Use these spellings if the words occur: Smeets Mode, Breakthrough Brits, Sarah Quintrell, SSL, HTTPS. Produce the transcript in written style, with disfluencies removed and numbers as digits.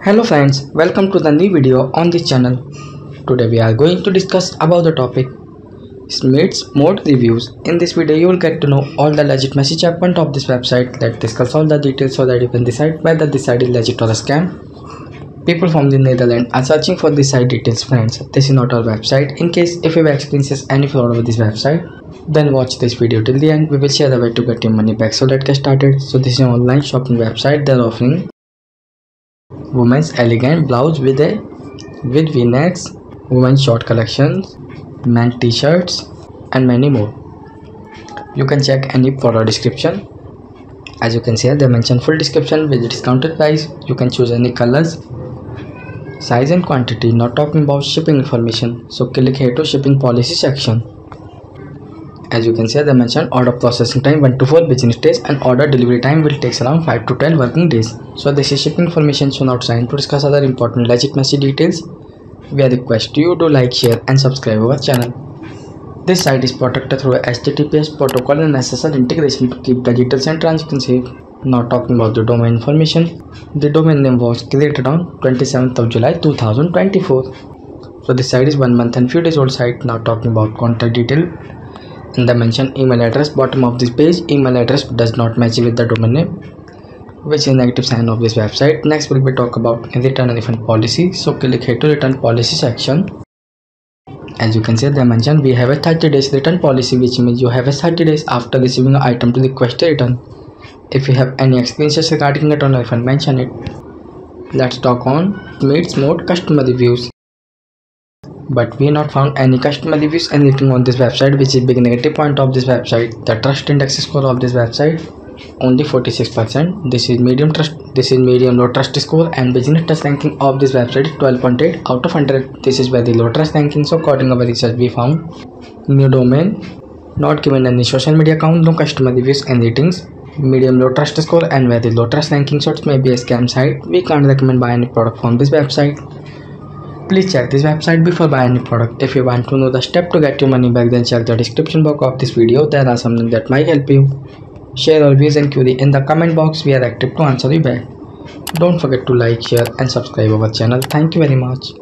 Hello friends, welcome to the new video on this channel. Today we are going to discuss about the topic Smeets Mode reviews. In this video you will get to know all the legit message happened of this website. Let's discuss all the details so that you can decide whether this site is legit or a scam. People from the Netherlands are searching for this site details. Friends, this is not our website. In case if you have experienced any fraud with this website, then watch this video till the end. We will share the way to get your money back. So let's get started. So this is an online shopping website. They are offering women's elegant blouse with v-necks, women's short collections, men's t-shirts and many more. You can check any product description. As you can see, they mention full description with discounted price. You can choose any colors, size and quantity, not talking about shipping information. So click here to shipping policy section. As you can see, they mention order processing time 1 to 4 business days and order delivery time will take around 5 to 12 working days. So this is shipping information, so not time to discuss other important legit messy details. We request you to like, share and subscribe our channel. This site is protected through HTTPS protocol and SSL integration to keep the details and transactions safe. Not talking about the domain information. The domain name was created on 27th of July 2024. So this site is 1 month and few days old site. Now talking about contact detail. And they mention email address bottom of this page. Email address does not match with the domain name, which is negative sign of this website. Next will be talk about return and refund policy. So click here to return policy section. As you can see, they mention we have a 30 days return policy, which means you have a 30 days after receiving an item to request a return. If you have any experiences regarding return or refund, mention it. Let's talk on Smeets Mode customer reviews. But we not found any customer reviews and rating on this website, which is big negative point of this website. The trust index score of this website only 46%. This is medium trust. This is medium low trust score, and business trust ranking of this website is 12.8 out of 100. This is very low trust ranking. So according to our research, we found new domain, not given any social media account, no customer reviews and ratings, medium low trust score and very low trust ranking. So it may be a scam site. We can't recommend buy any product from this website. Please check this website before buying any product. If you want to know the step to get your money back, then check the description box of this video. There are something that might help you. Share your views and query in the comment box. We are active to answer you back. Don't forget to like, share and subscribe our channel. Thank you very much.